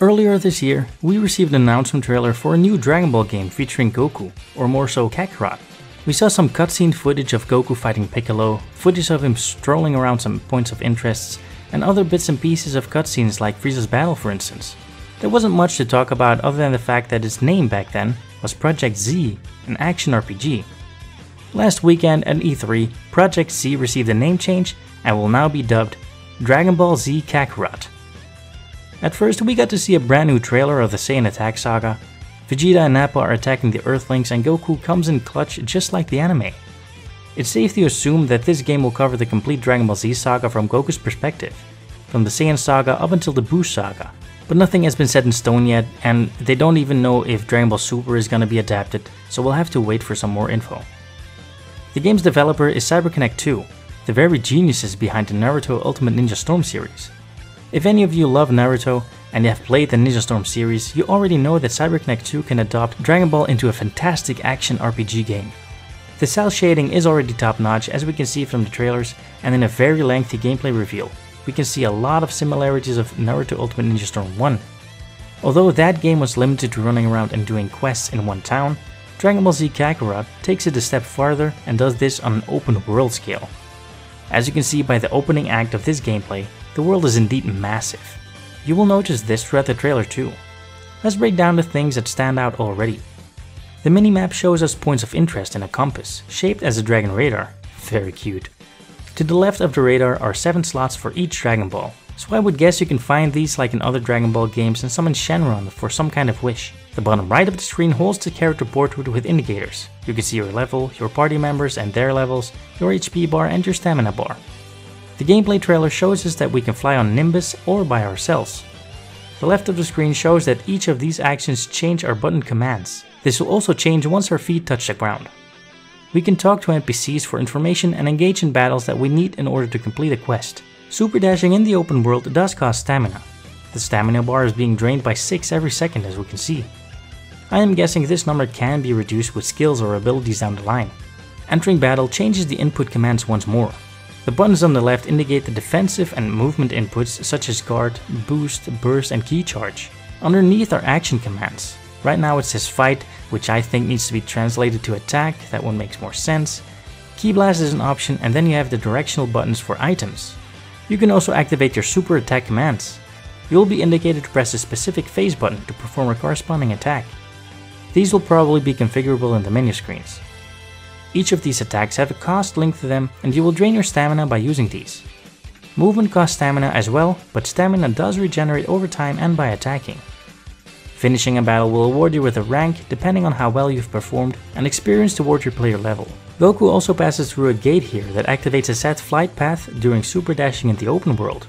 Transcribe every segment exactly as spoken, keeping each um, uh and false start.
Earlier this year, we received an announcement trailer for a new Dragon Ball game featuring Goku, or more so Kakarot. We saw some cutscene footage of Goku fighting Piccolo, footage of him strolling around some points of interests, and other bits and pieces of cutscenes like Frieza's battle for instance. There wasn't much to talk about other than the fact that its name back then was Project Z, an action R P G. Last weekend at E three, Project Z received a name change and will now be dubbed Dragon Ball Z Kakarot. At first, we got to see a brand new trailer of the Saiyan attack saga. Vegeta and Nappa are attacking the Earthlings and Goku comes in clutch just like the anime. It's safe to assume that this game will cover the complete Dragon Ball Z saga from Goku's perspective, from the Saiyan saga up until the Buu saga. But nothing has been set in stone yet, and they don't even know if Dragon Ball Super is gonna be adapted, so we'll have to wait for some more info. The game's developer is CyberConnect two, the very geniuses behind the Naruto Ultimate Ninja Storm series. If any of you love Naruto and you have played the Ninja Storm series, you already know that CyberConnect two can adopt Dragon Ball into a fantastic action R P G game. The cell shading is already top-notch, as we can see from the trailers, and in a very lengthy gameplay reveal, we can see a lot of similarities of Naruto Ultimate Ninja Storm one. Although that game was limited to running around and doing quests in one town, Dragon Ball Z Kakarot takes it a step farther and does this on an open world scale. As you can see by the opening act of this gameplay, the world is indeed massive. You will notice this throughout the trailer too. Let's break down the things that stand out already. The minimap shows us points of interest in a compass, shaped as a Dragon Radar. Very cute. To the left of the radar are seven slots for each Dragon Ball, so I would guess you can find these like in other Dragon Ball games and summon Shenron for some kind of wish. The bottom right of the screen holds the character portrait with indicators. You can see your level, your party members and their levels, your H P bar and your stamina bar. The gameplay trailer shows us that we can fly on Nimbus or by ourselves. The left of the screen shows that each of these actions change our button commands. This will also change once our feet touch the ground. We can talk to N P Cs for information and engage in battles that we need in order to complete a quest. Super dashing in the open world does cost stamina. The stamina bar is being drained by six every second, as we can see. I am guessing this number can be reduced with skills or abilities down the line. Entering battle changes the input commands once more. The buttons on the left indicate the defensive and movement inputs such as guard, boost, burst and key charge. Underneath are action commands. Right now it says fight, which I think needs to be translated to attack, that one makes more sense. Key blast is an option, and then you have the directional buttons for items. You can also activate your super attack commands. You will be indicated to press a specific phase button to perform a corresponding attack. These will probably be configurable in the menu screens. Each of these attacks have a cost linked to them, and you will drain your stamina by using these. Movement costs stamina as well, but stamina does regenerate over time and by attacking. Finishing a battle will award you with a rank, depending on how well you've performed, and experience towards your player level. Goku also passes through a gate here that activates a set flight path during super dashing in the open world.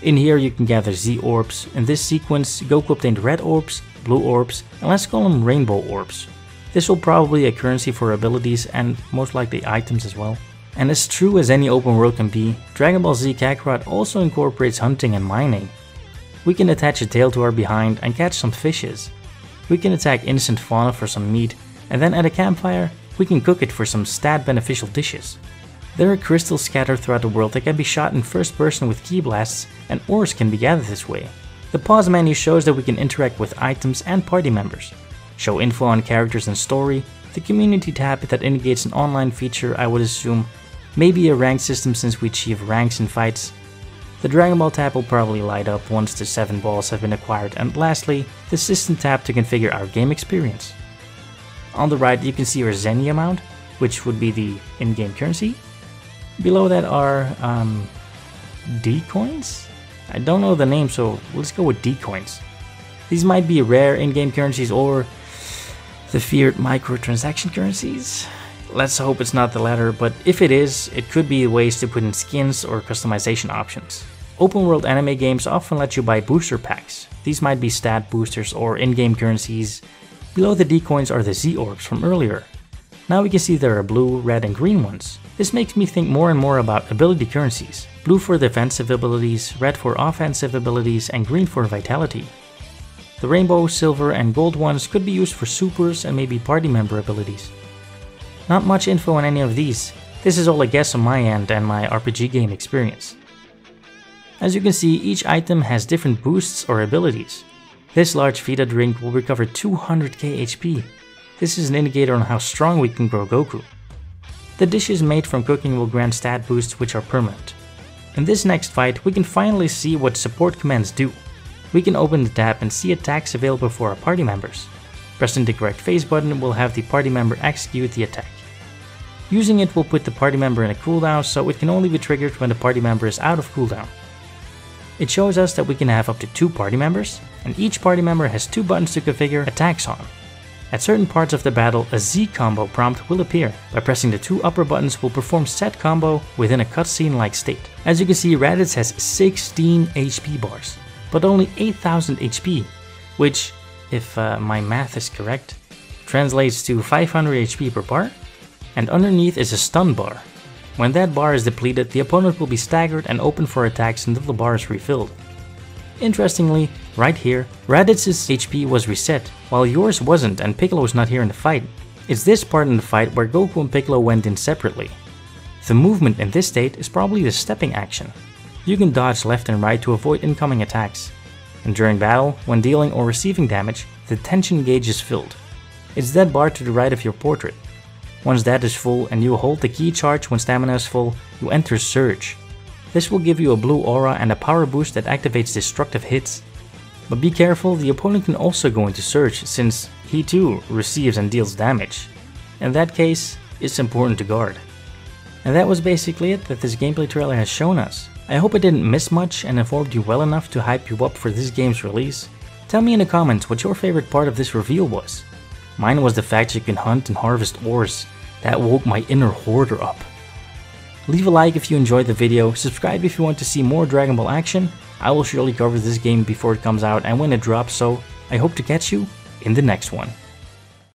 In here you can gather Z orbs. In this sequence, Goku obtained red orbs, blue orbs, and let's call them rainbow orbs. This will probably be a currency for abilities and most likely items as well. And as true as any open world can be, Dragon Ball Z Kakarot also incorporates hunting and mining. We can attach a tail to our behind and catch some fishes. We can attack innocent fauna for some meat, and then at a campfire, we can cook it for some stat beneficial dishes. There are crystals scattered throughout the world that can be shot in first person with key blasts, and ores can be gathered this way. The pause menu shows that we can interact with items and party members. Show info on characters and story, the community tab that indicates an online feature I would assume, maybe a rank system since we achieve ranks in fights. The Dragon Ball tab will probably light up once the seven balls have been acquired, and lastly, the system tab to configure our game experience. On the right you can see our Zeni amount, which would be the in-game currency. Below that are um, D-coins? I don't know the name, so let's go with D-coins. These might be rare in-game currencies or the feared microtransaction currencies. Let's hope it's not the latter, but if it is, it could be ways to put in skins or customization options. Open world anime games often let you buy booster packs. These might be stat boosters or in-game currencies. Below the D-coins are the Z orbs from earlier. Now we can see there are blue, red and green ones. This makes me think more and more about ability currencies. Blue for defensive abilities, red for offensive abilities and green for vitality. The rainbow, silver and gold ones could be used for supers and maybe party member abilities. Not much info on any of these. This is all a guess on my end and my R P G game experience. As you can see, each item has different boosts or abilities. This large Vita drink will recover two hundred K H P. This is an indicator on how strong we can grow Goku. The dishes made from cooking will grant stat boosts which are permanent. In this next fight, we can finally see what support commands do. We can open the tab and see attacks available for our party members. Pressing the correct phase button will have the party member execute the attack. Using it will put the party member in a cooldown, so it can only be triggered when the party member is out of cooldown. It shows us that we can have up to two party members, and each party member has two buttons to configure attacks on. At certain parts of the battle, a Z combo prompt will appear. By pressing the two upper buttons, we'll perform set combo within a cutscene-like state. As you can see, Raditz has sixteen H P bars, but only eight thousand H P, which, if uh, my math is correct, translates to five hundred H P per bar, and underneath is a stun bar. When that bar is depleted, the opponent will be staggered and open for attacks until the bar is refilled. Interestingly, right here, Raditz's H P was reset, while yours wasn't and Piccolo was not here in the fight. It's this part in the fight where Goku and Piccolo went in separately. The movement in this state is probably the stepping action. You can dodge left and right to avoid incoming attacks. And during battle, when dealing or receiving damage, the tension gauge is filled. It's that bar to the right of your portrait. Once that is full and you hold the key charge when stamina is full, you enter Surge. This will give you a blue aura and a power boost that activates destructive hits. But be careful, the opponent can also go into Surge since he too receives and deals damage. In that case, it's important to guard. And that was basically it that this gameplay trailer has shown us. I hope I didn't miss much and informed you well enough to hype you up for this game's release. Tell me in the comments what your favorite part of this reveal was. Mine was the fact you can hunt and harvest ores. That woke my inner hoarder up. Leave a like if you enjoyed the video, subscribe if you want to see more Dragon Ball action. I will surely cover this game before it comes out and when it drops, so I hope to catch you in the next one.